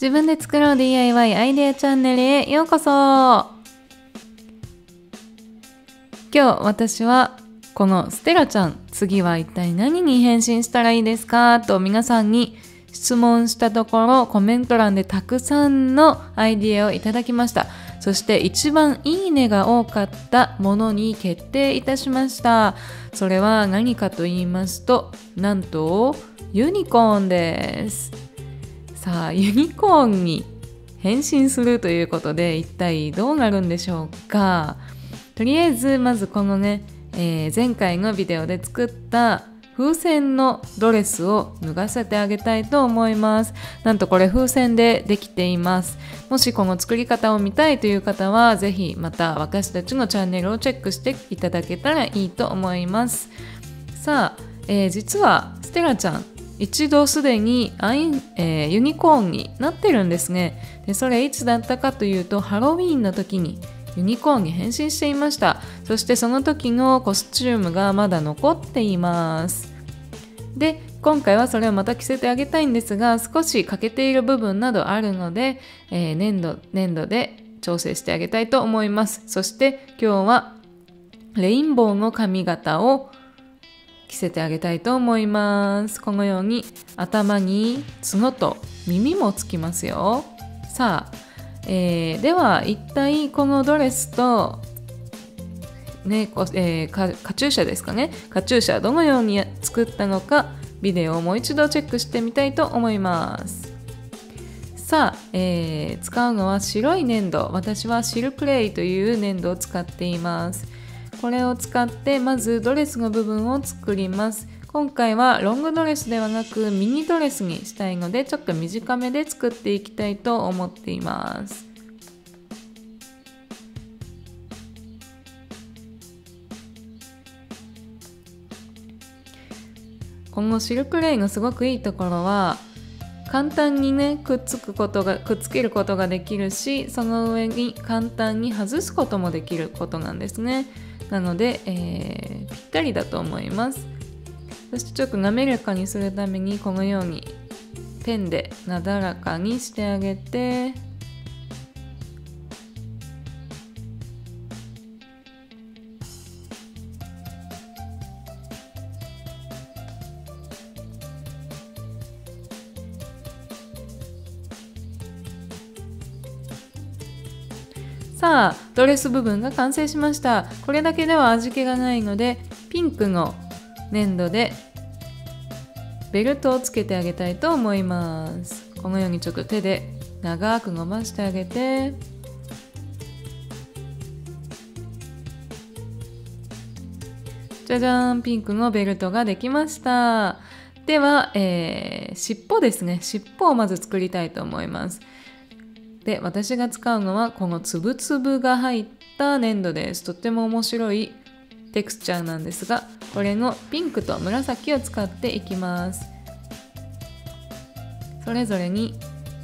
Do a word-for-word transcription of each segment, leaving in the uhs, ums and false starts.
自分で作ろう ディーアイワイ アイデアチャンネルへようこそ。今日私はこのステラちゃん、次は一体何に返信したらいいですかと皆さんに質問したところ、コメント欄でたくさんのアイデアをいただきました。そして一番いいねが多かったものに決定いたしました。それは何かと言いますと、なんとユニコーンです。さあ、ユニコーンに変身するということで、一体どうなるんでしょうか。とりあえずまずこのね、えー、前回のビデオで作った風船のドレスを脱がせてあげたいと思います。なんとこれ風船でできています。もしこの作り方を見たいという方は、ぜひまた私たちのチャンネルをチェックしていただけたらいいと思います。さあ、えー、実はステラちゃん、一度すでにアイ、えー、ユニコーンになってるんですね。で、それいつだったかというと、ハロウィーンの時にユニコーンに変身していました。そしてその時のコスチュームがまだ残っています。で、今回はそれをまた着せてあげたいんですが、少し欠けている部分などあるので、えー、粘土、粘土で調整してあげたいと思います。そして今日はレインボーの髪型を着せてあげたいと思います。このように頭に角と耳もつきますよ。さあ、えー、では一体このドレスと、ねこえー、カ, カチューシャですかね、カチューシャどのように作ったのか、ビデオをもう一度チェックしてみたいと思います。さあ、えー、使うのは白い粘土。私はシルクレイという粘土を使っています。これを使ってまずドレスの部分を作ります。今回はロングドレスではなくミニドレスにしたいので、ちょっと短めで作っていきたいと思っています。このシルクレイのすごくいいところは、簡単にねくっつくことがくっつけることができるし、その上に簡単に外すこともできることなんですね。なので、えー、ぴったりだと思います。そしてちょっと滑らかにするために、このようにペンでなだらかにしてあげて、さあ、ドレス部分が完成しました。これだけでは味気がないので、ピンクの粘土でベルトをつけてあげたいと思います。このようにちょっと手で長く伸ばしてあげて、じゃじゃーん、ピンクのベルトができました。では、えー、尻尾ですね。尻尾をまず作りたいと思います。で、私が使うのはこのつぶつぶが入った粘土です。とっても面白いテクスチャーなんですが、これのピンクと紫を使っていきます。それぞれに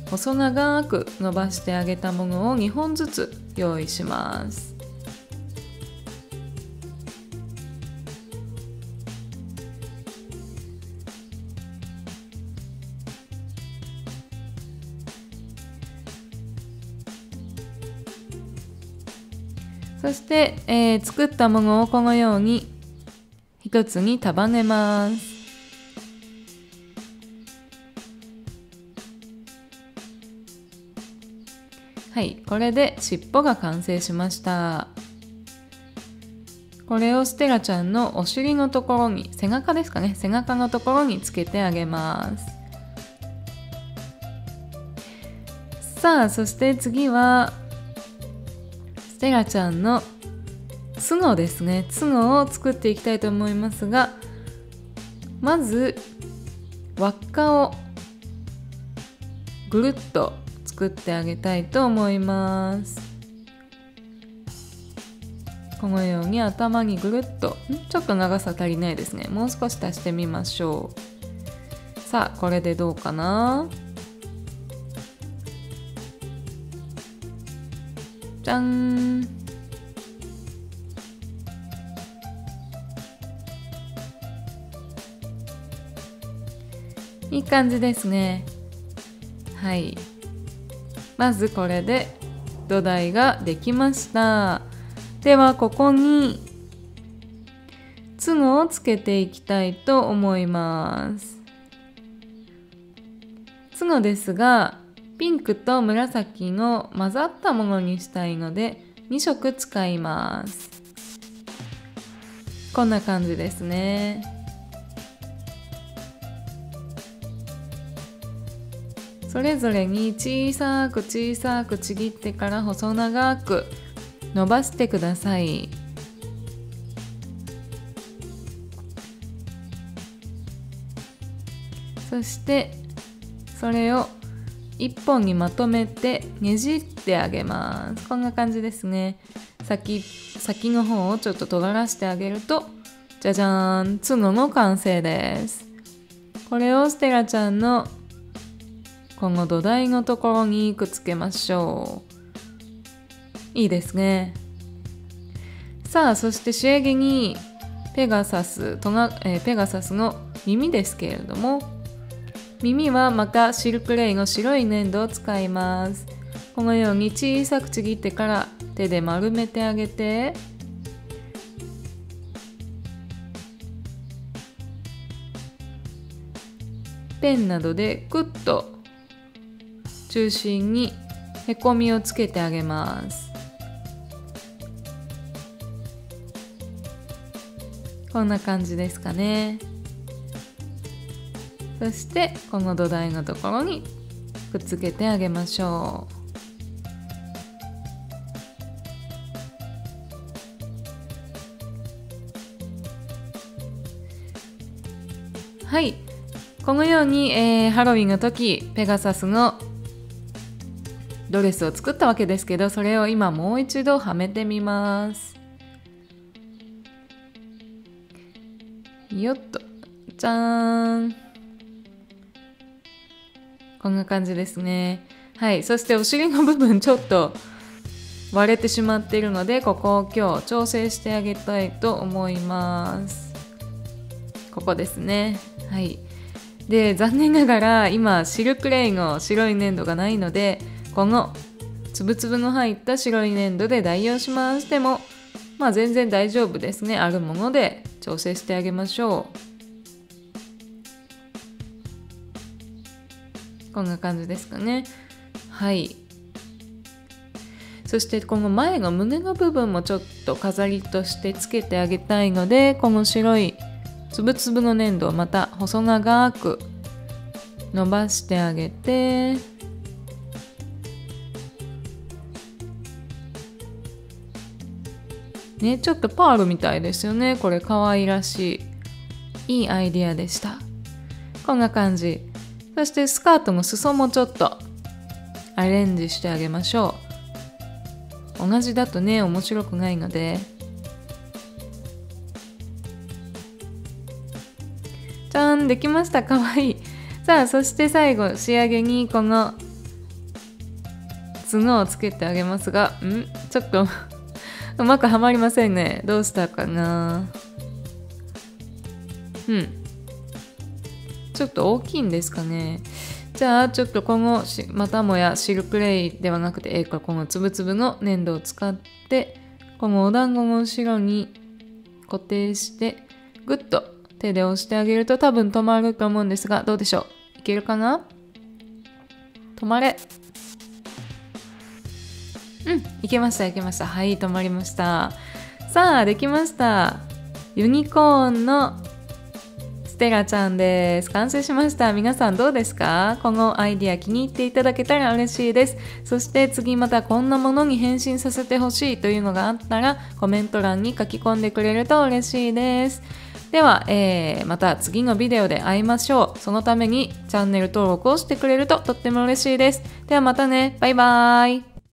細長く伸ばしてあげたものをにほんずつ用意します。そして、えー、作ったものをこのように一つに束ねます。はい、これで尻尾が完成しました。これをステラちゃんのお尻のところに、背中ですかね、背中のところにつけてあげます。さあ、そして次はステラちゃんの角ですね。角を作っていきたいと思いますが、まず輪っかをぐるっと作ってあげたいと思います。このように頭にぐるっと、ちょっと長さ足りないですね。もう少し足してみましょう。さあ、これでどうかな。じゃん。いい感じですね。はい。まずこれで土台ができました。ではここにつぐをつけていきたいと思います。つぐですがピンクと紫の混ざったものにしたいのでに色使います。こんな感じですね。それぞれに小さく小さくちぎってから細長く伸ばしてください。そしてそれをいっぽんにまとめてねじってあげます。こんな感じですね。先先の方をちょっと尖らしてあげると、じゃじゃーん、つぐの完成です。これをステラちゃんのこの土台のところにくっつけましょう。いいですね。さあ、そして仕上げにペガサスとな、えー、ペガサスの耳ですけれども、耳はまたシルクレイの白い粘土を使います。このように小さくちぎってから手で丸めてあげて、ペンなどでグッと中心にへこみをつけてあげます。こんな感じですかね。そしてこの土台のところにくっつけてあげましょう。はい、このように、えー、ハロウィンの時ペガサスのドレスを作ったわけですけど、それを今もう一度はめてみます。よっと、じゃーん。こんな感じですね。はい、そしてお尻の部分ちょっと割れてしまっているので、ここを今日調整してあげたいと思います。ここですね。はい。で、残念ながら今シルクレイの白い粘土がないので、このつぶつぶの入った白い粘土で代用します。でもまあ全然大丈夫ですね。あるもので調整してあげましょう。こんな感じですかね。はい。そしてこの前の胸の部分もちょっと飾りとしてつけてあげたいので、この白いつぶつぶの粘土をまた細長く伸ばしてあげて、ね、ちょっとパールみたいですよね。これ可愛らしい、いいアイディアでした。こんな感じ。そしてスカートの裾もちょっとアレンジしてあげましょう。同じだとね面白くないので、じゃーん、できました。かわいい。さあ、そして最後仕上げにこの角をつけてあげますが、んちょっとうまくはまりませんね。どうしたかな。うん。ちょっと大きいんですかね。じゃあちょっとこのまたもやシルクレイではなくて、えー、このつぶつぶの粘土を使ってこのお団子の後ろに固定してグッと手で押してあげると多分止まると思うんですが、どうでしょう。いけるかな。止まれ。うん、いけました、いけました。はい、止まりました。さあ、できました。ユニコーンのステラちゃんです。完成しました。皆さんどうですか？このアイディア気に入っていただけたら嬉しいです。そして次またこんなものに変身させてほしいというのがあったら、コメント欄に書き込んでくれると嬉しいです。では、えー、また次のビデオで会いましょう。そのためにチャンネル登録をしてくれるととっても嬉しいです。ではまたね。バイバーイ。